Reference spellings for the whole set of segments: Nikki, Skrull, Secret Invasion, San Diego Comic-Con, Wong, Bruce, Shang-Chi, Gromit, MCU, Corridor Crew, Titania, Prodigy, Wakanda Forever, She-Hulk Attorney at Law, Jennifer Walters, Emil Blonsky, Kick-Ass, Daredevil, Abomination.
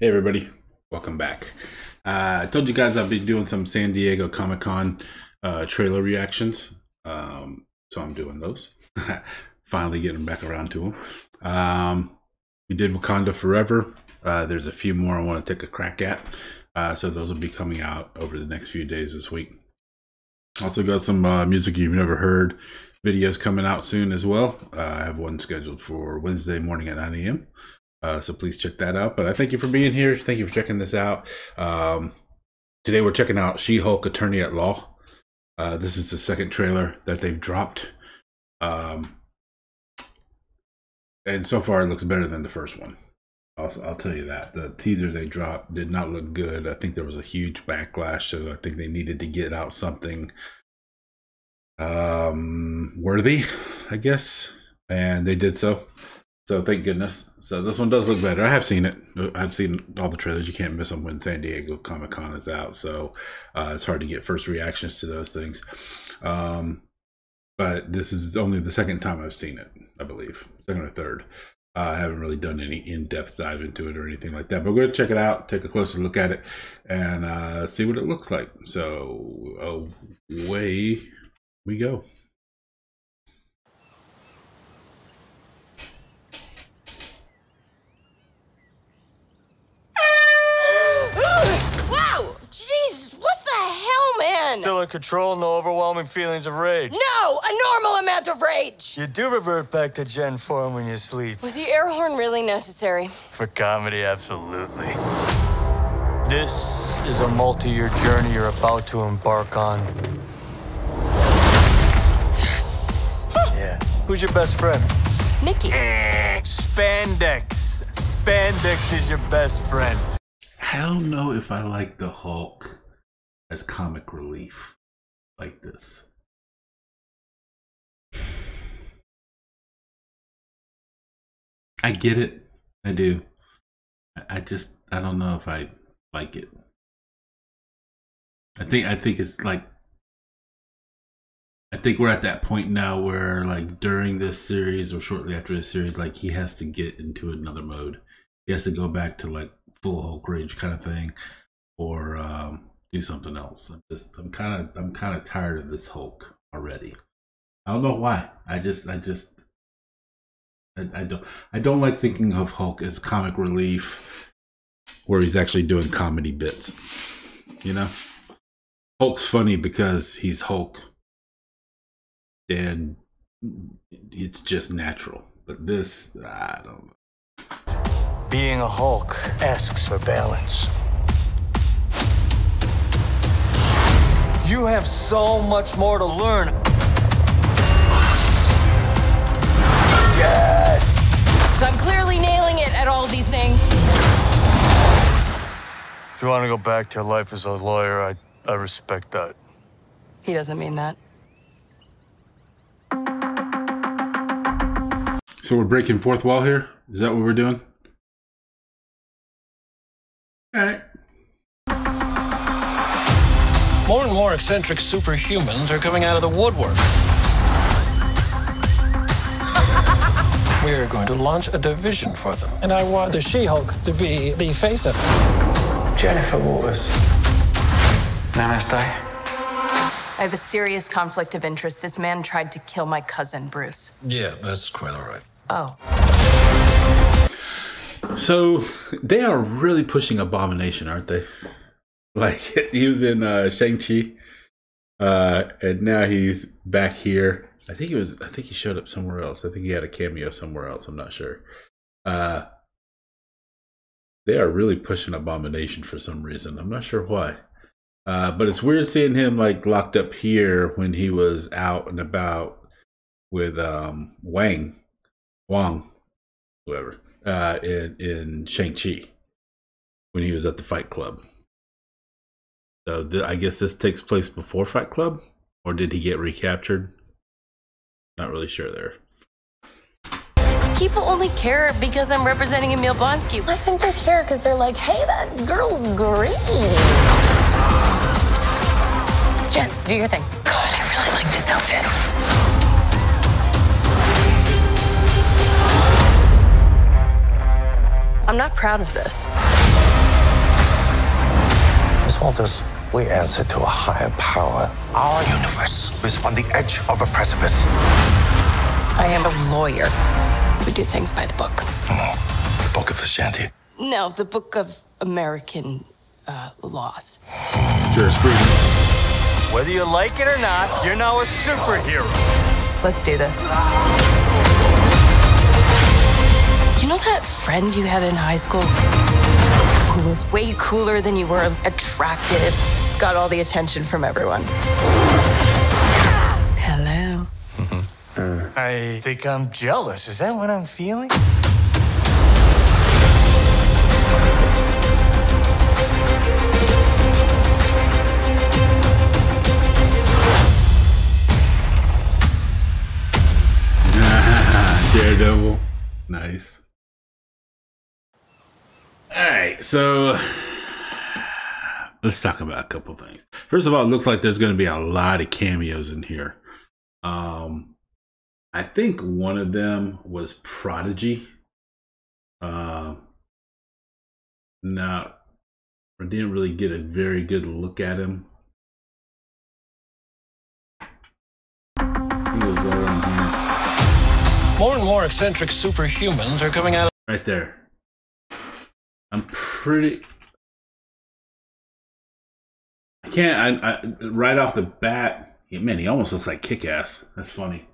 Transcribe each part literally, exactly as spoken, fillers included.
Hey everybody, welcome back. Uh, I told you guys I'll be doing some San Diego Comic-Con uh, trailer reactions, um, so I'm doing those. Finally getting back around to them. Um, we did Wakanda Forever. Uh, there's a few more I want to take a crack at, uh, so those will be coming out over the next few days this week. Also got some uh, music you've never heard videos coming out soon as well. Uh, I have one scheduled for Wednesday morning at nine A M Uh, so please check that out. But I thank you for being here. Thank you for checking this out. Um, today we're checking out She-Hulk Attorney at Law. Uh, this is the second trailer that they've dropped. Um, and so far it looks better than the first one. I'll, I'll tell you that. The teaser they dropped did not look good. I think there was a huge backlash. So I think they needed to get out something um, worthy, I guess. And they did so. So thank goodness. So this one does look better. I have seen it. I've seen all the trailers. You can't miss them when San Diego Comic-Con is out. So uh, it's hard to get first reactions to those things. Um, but this is only the second time I've seen it, I believe. Second or third. Uh, I haven't really done any in-depth dive into it or anything like that. But we're going to check it out, take a closer look at it, and uh, see what it looks like. So away we go. Still in control, no overwhelming feelings of rage. No, a normal amount of rage. You do revert back to Gen form when you sleep. Was the air horn really necessary? For comedy, absolutely. This is a multi-year journey you're about to embark on. Yes. Yeah. Who's your best friend? Nikki. Spandex. Spandex is your best friend. I don't know if I like the Hulk as comic relief like this. I get it. I do. I just, I don't know if I like it. I think, I think it's like, I think we're at that point now where like during this series or shortly after this series, like he has to get into another mode. He has to go back to like full Hulk rage kind of thing, or, um, do something else. I'm just, I'm kind of, I'm kind of tired of this Hulk already. I don't know why. I just, I just, I, I don't, I don't like thinking of Hulk as comic relief, where he's actually doing comedy bits. You know, Hulk's funny because he's Hulk, and it's just natural. But this, I don't know. Being a Hulk asks for balance. You have so much more to learn. Yes! So I'm clearly nailing it at all these things. If you want to go back to your life as a lawyer, I, I respect that. He doesn't mean that. So we're breaking fourth wall here? Is that what we're doing? All right. More and more eccentric superhumans are coming out of the woodwork. We are going to launch a division for them, and I want the She-Hulk to be the face of it. Jennifer Walters. Namaste. I have a serious conflict of interest. This man tried to kill my cousin, Bruce. Yeah, that's quite all right. Oh. So they are really pushing Abomination, aren't they? Like, he was in uh, Shang-Chi, uh, and now he's back here. I think he was, I think he showed up somewhere else. I think he had a cameo somewhere else. I'm not sure. Uh, they are really pushing Abomination for some reason. I'm not sure why. Uh, but it's weird seeing him, like, locked up here when he was out and about with um, Wang, Wong, whoever, uh, in, in Shang-Chi, when he was at the Fight Club. So th I guess this takes place before Fight Club, or did he get recaptured? Not really sure there. People only care because I'm representing Emil Blonsky. I think they care because they're like, hey, that girl's green. Jen, do your thing. God, I really like this outfit. I'm not proud of this. Miss Walters, we answer to a higher power. Our universe is on the edge of a precipice. I am a lawyer. We do things by the book. Oh, the book of Ashanti. No, the book of American uh, laws. Jurisprudence. Whether you like it or not, you're now a superhero. Let's do this. You know that friend you had in high school who was way cooler than you were attractive, got all the attention from everyone? Hello. Mm-hmm. uh. I think I'm jealous. Is that what I'm feeling? Daredevil. Nice. Alright, so let's talk about a couple things. First of all, it looks like there's going to be a lot of cameos in here. Um, I think one of them was Prodigy. Uh, now, I didn't really get a very good look at him. He was over on here. More and more eccentric superhumans are coming out of right there. I'm pretty. I can't. I, I right off the bat, man, he almost looks like Kick-Ass. That's funny,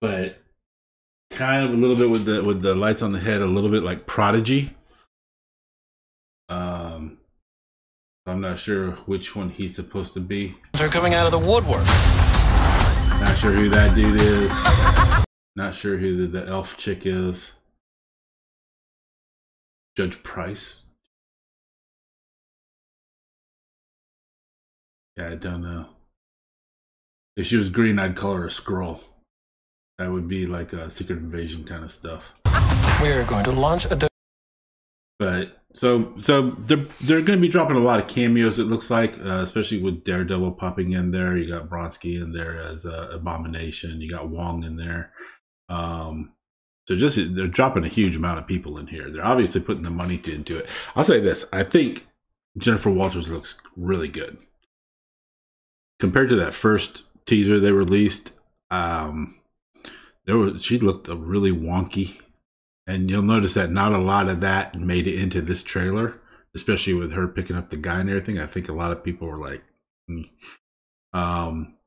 but kind of a little bit with the with the lights on the head, a little bit like Prodigy. Um, I'm not sure which one he's supposed to be. They're coming out of the woodwork. Not sure who that dude is. Not sure who the, the elf chick is. Judge Price. Yeah, I don't know. If she was green, I'd call her a Skrull. That would be like a Secret Invasion kind of stuff. We are going to launch a. But so so they're they're going to be dropping a lot of cameos. It looks like, uh, especially with Daredevil popping in there. You got Blonsky in there as uh, Abomination. You got Wong in there. Um, so just they're dropping a huge amount of people in here. They're obviously putting the money to, into it. I'll say this: I think Jennifer Walters looks really good compared to that first teaser they released. Um, there was she looked really wonky. And you'll notice that not a lot of that made it into this trailer, especially with her picking up the guy and everything. I think a lot of people were like, mm. um,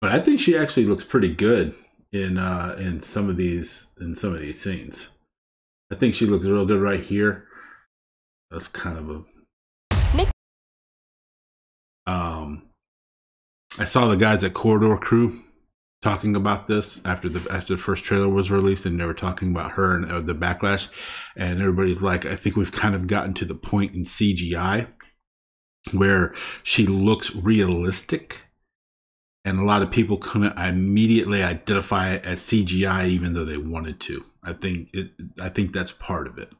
but I think she actually looks pretty good in uh, in some of these in some of these scenes. I think she looks real good right here. That's kind of a. Nick. Um, I saw the guys at Corridor Crew talking about this after the after the first trailer was released, and they were talking about her and uh, the backlash, and everybody's like, I think we've kind of gotten to the point in C G I where she looks realistic, and a lot of people couldn't immediately identify it as C G I even though they wanted to. I think it I think that's part of it,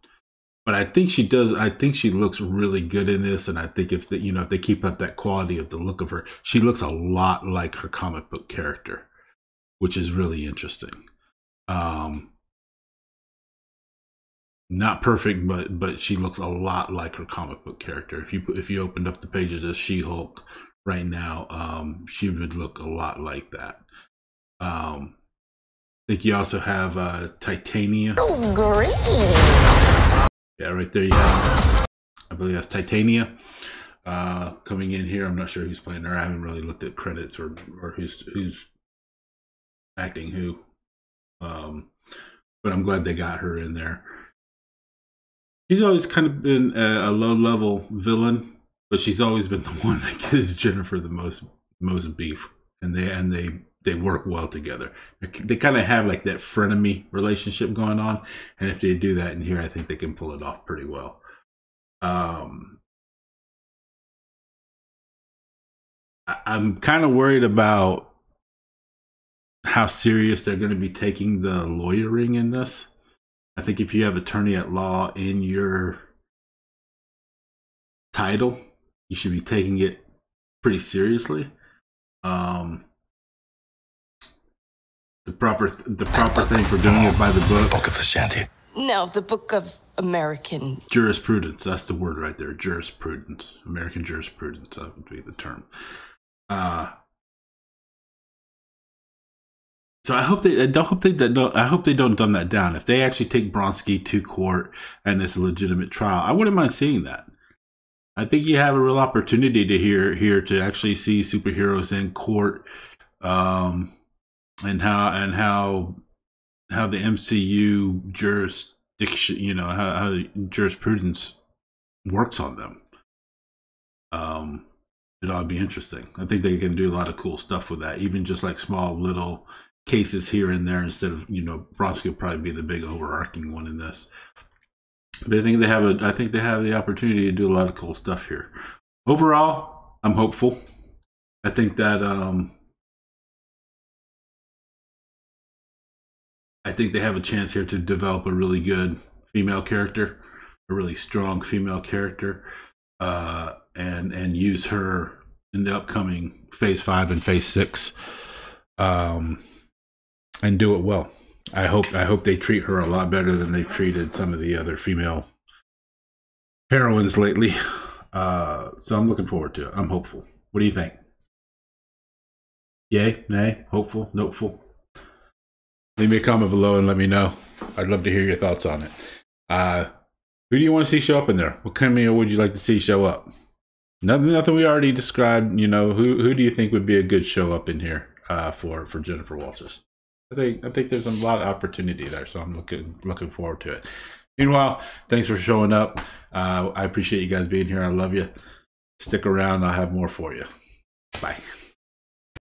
but I think she does I think she looks really good in this, and I think if that you know if they keep up that quality of the look of her, she looks a lot like her comic book character, which is really interesting. Um, not perfect, but but she looks a lot like her comic book character. If you if you opened up the pages of She-Hulk right now, um, she would look a lot like that. Um, I think you also have uh, Titania. That was great. Yeah, right there you have. I believe that's Titania. Uh, coming in here, I'm not sure who's playing her. I haven't really looked at credits or or who's who's. acting who, um, but I'm glad they got her in there. She's always kind of been a, a low-level villain, but she's always been the one that gives Jennifer the most most beef, and they and they they work well together. They kind of have like that frenemy relationship going on, and if they do that in here, I think they can pull it off pretty well. Um, I, I'm kind of worried about how serious they're going to be taking the lawyering in this. I think if you have attorney at law in your title, you should be taking it pretty seriously. Um, the proper, the proper thing for doing it by the book. Book of Ashanti. No, the book of American jurisprudence. That's the word right there. Jurisprudence. American jurisprudence. That would be the term. Uh, so I hope they I don't hope they don't, I hope they don't dumb that down. If they actually take Blonsky to court and it's a legitimate trial, I wouldn't mind seeing that. I think you have a real opportunity to hear here to actually see superheroes in court, um, and how and how how the M C U jurisdiction, you know, how, how the jurisprudence works on them. Um, it ought to be interesting. I think they can do a lot of cool stuff with that, even just like small little cases here and there instead of, you know, Bronsky will probably be the big overarching one in this. They think they have a. I think they have the opportunity to do a lot of cool stuff here. Overall, I'm hopeful. I think that. Um, I think they have a chance here to develop a really good female character, a really strong female character, uh, and and use her in the upcoming phase five and phase six, um, and do it well. I hope I hope they treat her a lot better than they've treated some of the other female heroines lately. Uh, so I'm looking forward to it. I'm hopeful. What do you think? Yay, nay, hopeful, noteful. Leave me a comment below and let me know. I'd love to hear your thoughts on it. Uh, who do you want to see show up in there? What cameo would you like to see show up? Nothing, nothing we already described. You know, who who do you think would be a good show up in here uh, for for Jennifer Walters? I think I think there's a lot of opportunity there, so I'm looking looking forward to it. Meanwhile, thanks for showing up. Uh, I appreciate you guys being here. I love you. Stick around. I'll have more for you. Bye.